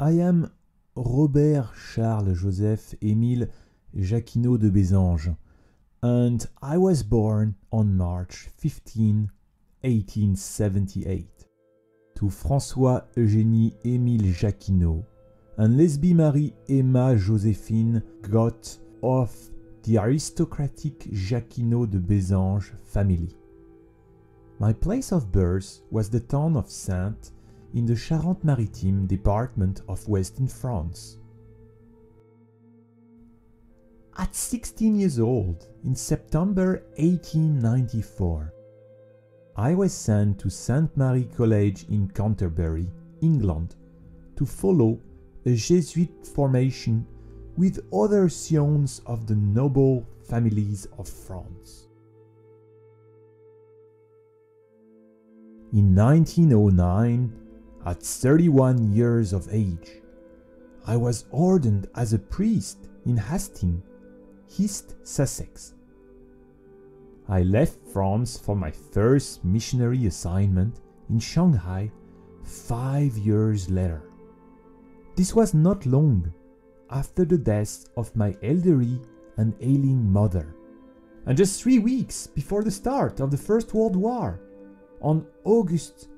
I am Robert Charles Joseph Émile Jacquinot de Besange, and I was born on March 15, 1878, to François Eugénie Émile Jacquinot and Lesbie Marie Emma Joséphine Gott of the aristocratic Jacquinot de Besange family. My place of birth was the town of Saintes in the Charente-Maritime department of Western France. At 16 years old, in September 1894, I was sent to St. Mary College in Canterbury, England, to follow a Jesuit formation with other scions of the noble families of France. In 1909, at 31 years of age, I was ordained as a priest in Hastings, East Sussex. I left France for my first missionary assignment in Shanghai 5 years later. This was not long after the death of my elderly and ailing mother, and just 3 weeks before the start of the First World War, on August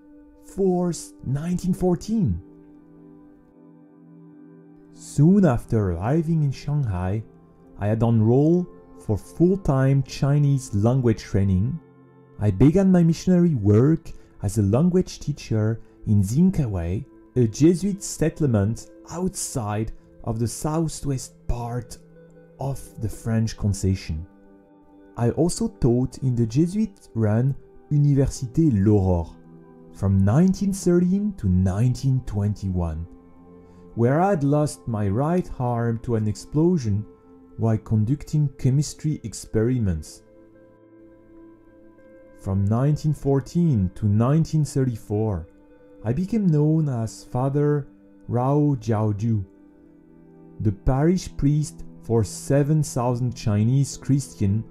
4, 1914. Soon after arriving in Shanghai, I had enrolled for full-time Chinese language training. I began my missionary work as a language teacher in Zikawei, a Jesuit settlement outside of the southwest part of the French concession. I also taught in the Jesuit-run Université L'Aurore from 1913 to 1921, where I had lost my right arm to an explosion while conducting chemistry experiments. From 1914 to 1934, I became known as Father Rao Jiaoju, the parish priest for 7,000 Chinese Christians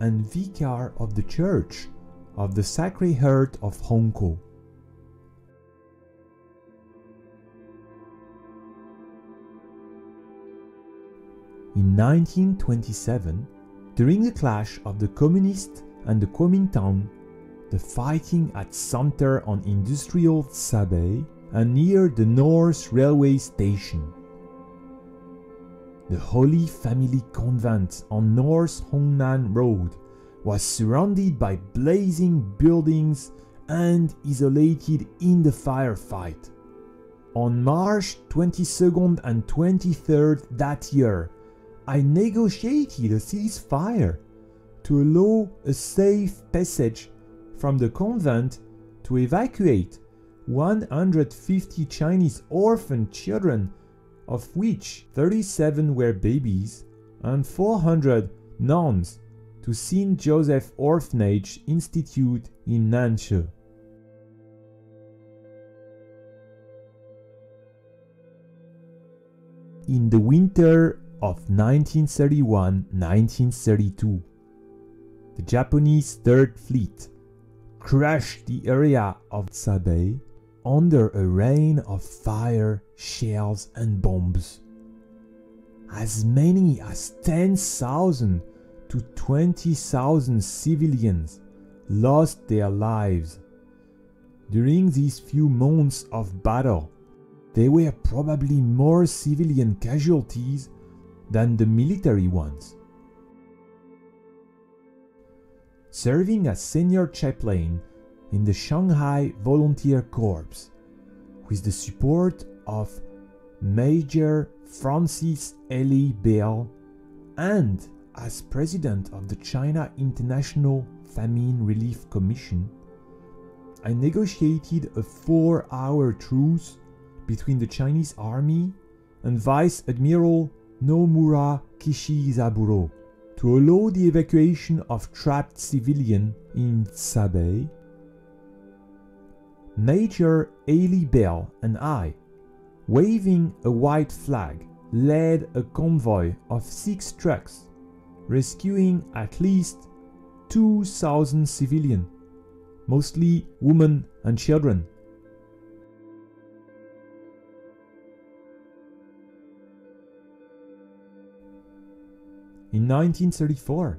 and vicar of the Church of the Sacred Heart of Hongkou. In 1927, during the clash of the Communists and the Kuomintang, the fighting at Santer on industrial Tsabei and near the North Railway Station, the Holy Family Convent on North Hongnan Road was surrounded by blazing buildings and isolated in the firefight. On March 22nd and 23rd that year, I negotiated a ceasefire to allow a safe passage from the convent to evacuate 150 Chinese orphan children, of which 37 were babies, and 400 nuns to St. Joseph Orphanage Institute in Nanshe. In the winter of 1931-1932, the Japanese Third Fleet crashed the area of Tsabei under a rain of fire, shells and bombs. As many as 10,000 to 20,000 civilians lost their lives. During these few months of battle, there were probably more civilian casualties than the military ones. Serving as senior chaplain in the Shanghai Volunteer Corps, with the support of Major Francis Eley Bell, and as president of the China International Famine Relief Commission, I negotiated a 4-hour truce between the Chinese army and Vice Admiral Nomura Kishizaburo to allow the evacuation of trapped civilians in Tsabei. Major Eley Bell and I, waving a white flag, led a convoy of 6 trucks, rescuing at least 2,000 civilians, mostly women and children. in 1934.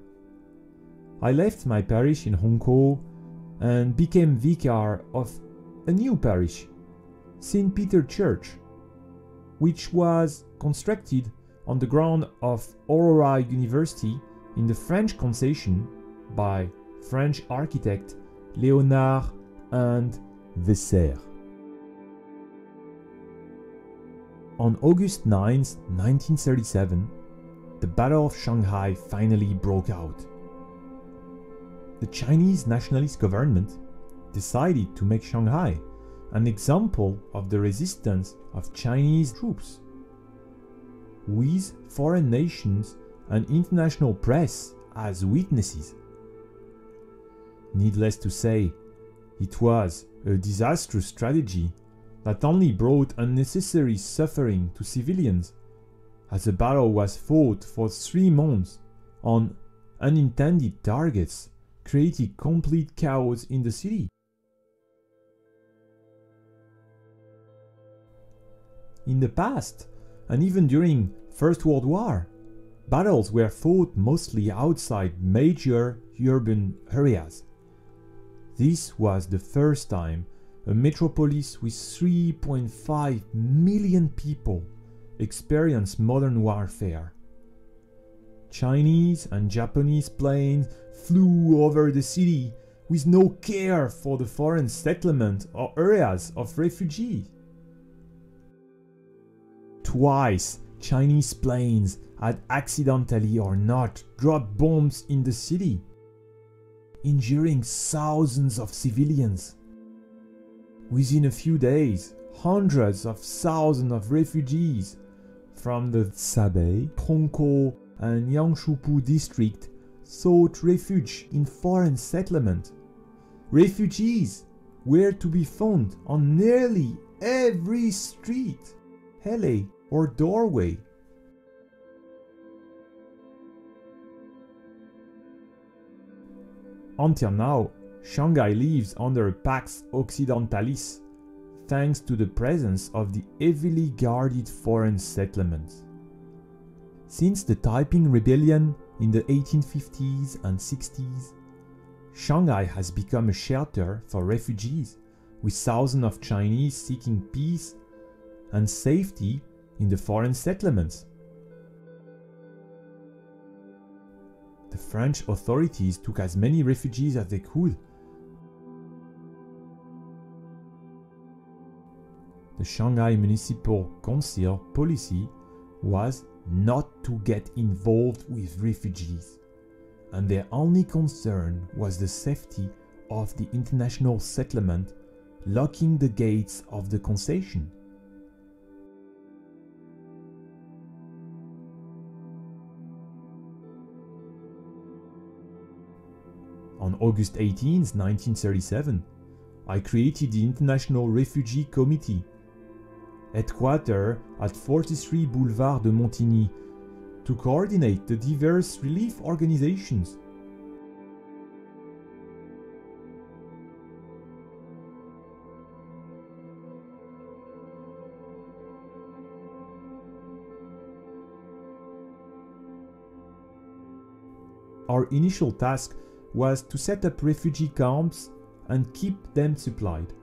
I left my parish in Hongkou and became vicar of a new parish, St. Peter Church, which was constructed on the ground of Aurora University in the French concession by French architect Léonard and Vasseur. On August 9, 1937, the Battle of Shanghai finally broke out. The Chinese nationalist government decided to make Shanghai an example of the resistance of Chinese troops. With foreign nations and international press as witnesses. Needless to say, it was a disastrous strategy that only brought unnecessary suffering to civilians, as the battle was fought for 3 months on unintended targets, creating complete chaos in the city. In the past, and even during First World War, battles were fought mostly outside major urban areas. This was the first time a metropolis with 3.5 million people experienced modern warfare. Chinese and Japanese planes flew over the city with no care for the foreign settlement or areas of refugees. Twice, Chinese planes had accidentally or not dropped bombs in the city, injuring thousands of civilians. Within a few days, hundreds of thousands of refugees from the Tsabei, Hongkou and Yangshupu district sought refuge in foreign settlement. Refugees were to be found on nearly every street, alley or doorway. Until now, Shanghai lives under a Pax Occidentalis, thanks to the presence of the heavily guarded foreign settlements. Since the Taiping Rebellion in the 1850s and 60s, Shanghai has become a shelter for refugees, with thousands of Chinese seeking peace and safety in the foreign settlements. The French authorities took as many refugees as they could. The Shanghai Municipal Council policy was not to get involved with refugees, and their only concern was the safety of the international settlement, locking the gates of the concession. On August 18, 1937, I created the International Refugee Committee, headquartered at 43 Boulevard de Montigny, to coordinate the diverse relief organizations. Our initial task was to set up refugee camps and keep them supplied.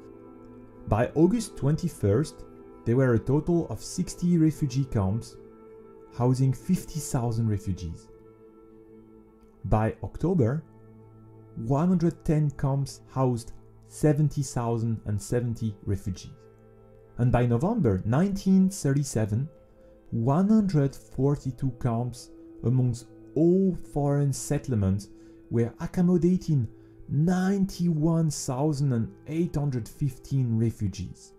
By August 21st, there were a total of 60 refugee camps, housing 50,000 refugees. By October, 110 camps housed 70,070 refugees. And by November 1937, 142 camps amongst all foreign settlements were accommodating 91,815 refugees.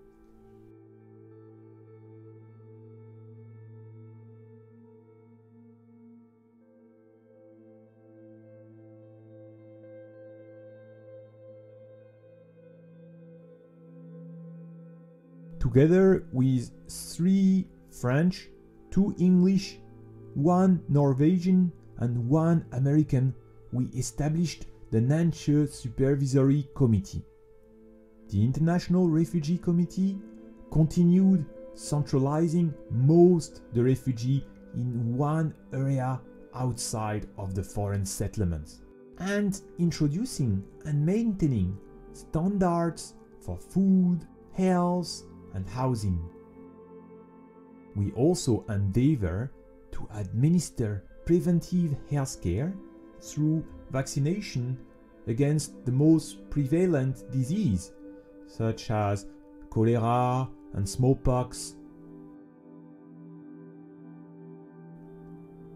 Together with 3 French, 2 English, 1 Norwegian and 1 American, we established the Nanshi Supervisory Committee. The International Refugee Committee continued centralizing most of the refugees in one area outside of the foreign settlements, and introducing and maintaining standards for food, health and housing. We also endeavor to administer preventive health care through vaccination against the most prevalent disease, such as cholera and smallpox.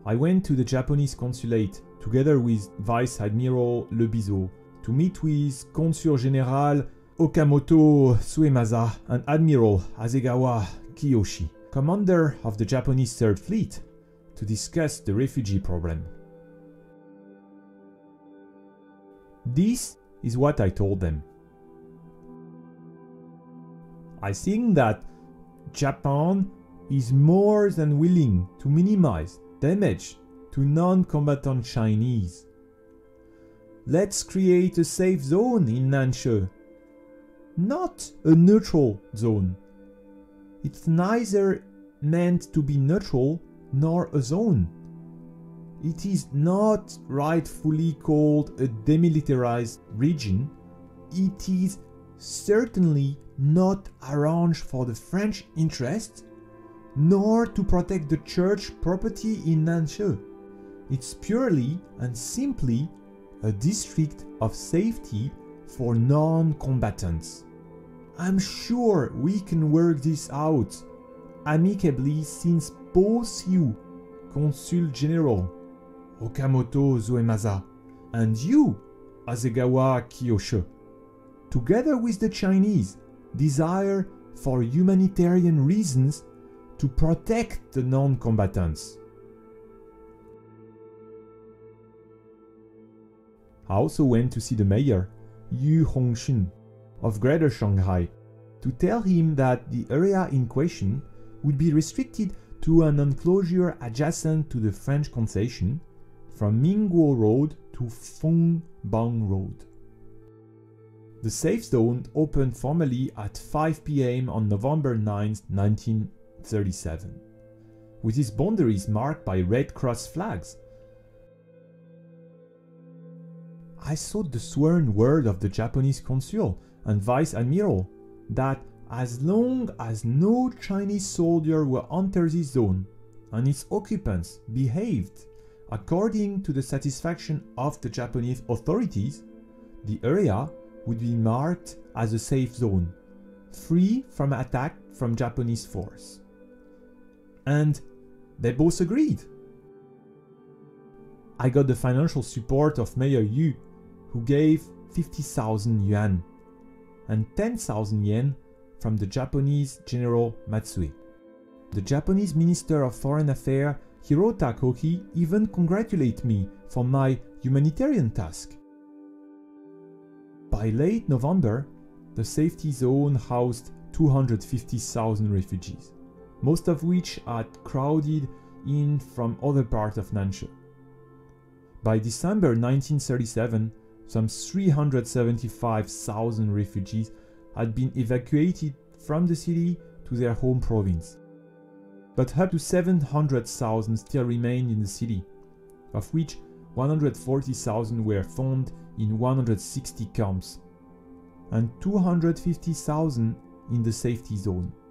I went to the Japanese consulate together with Vice Admiral Le Bizeau to meet with Consul General Okamoto Suemasa and Admiral Hasegawa Kiyoshi, commander of the Japanese Third Fleet, to discuss the refugee problem. This is what I told them. I think that Japan is more than willing to minimize damage to non-combatant Chinese. Let's create a safe zone in Nanshe, not a neutral zone. It's neither meant to be neutral nor a zone. It is not rightfully called a demilitarized region. It is certainly not arranged for the French interest, nor to protect the church property in Nanshe. It's purely and simply a district of safety for non-combatants. I'm sure we can work this out amicably, since both you, Consul General Okamoto Suemasa, and you, Hasegawa Kiyoshi, together with the Chinese, desire for humanitarian reasons to protect the non-combatants. I also went to see the mayor, Yu Hongxin, of Greater Shanghai, to tell him that the area in question would be restricted to an enclosure adjacent to the French concession from Mingguo Road to Fengbang Road. The safe zone opened formally at 5 p.m. on November 9, 1937, with its boundaries marked by Red Cross flags. I sought the sworn word of the Japanese consul and vice admiral that as long as no Chinese soldier will enter this zone and its occupants behaved according to the satisfaction of the Japanese authorities, the area would be marked as a safe zone, free from attack from Japanese force. And they both agreed. I got the financial support of Mayor Yu, who gave 50,000 yuan and 10,000 yen from the Japanese General Matsui. The Japanese Minister of Foreign Affairs Hirota Koki even congratulated me for my humanitarian task. By late November, the safety zone housed 250,000 refugees, most of which had crowded in from other parts of Nanshe. By December 1937, some 375,000 refugees had been evacuated from the city to their home province, but up to 700,000 still remained in the city, of which 140,000 were found in 160 camps and 250,000 in the safety zone.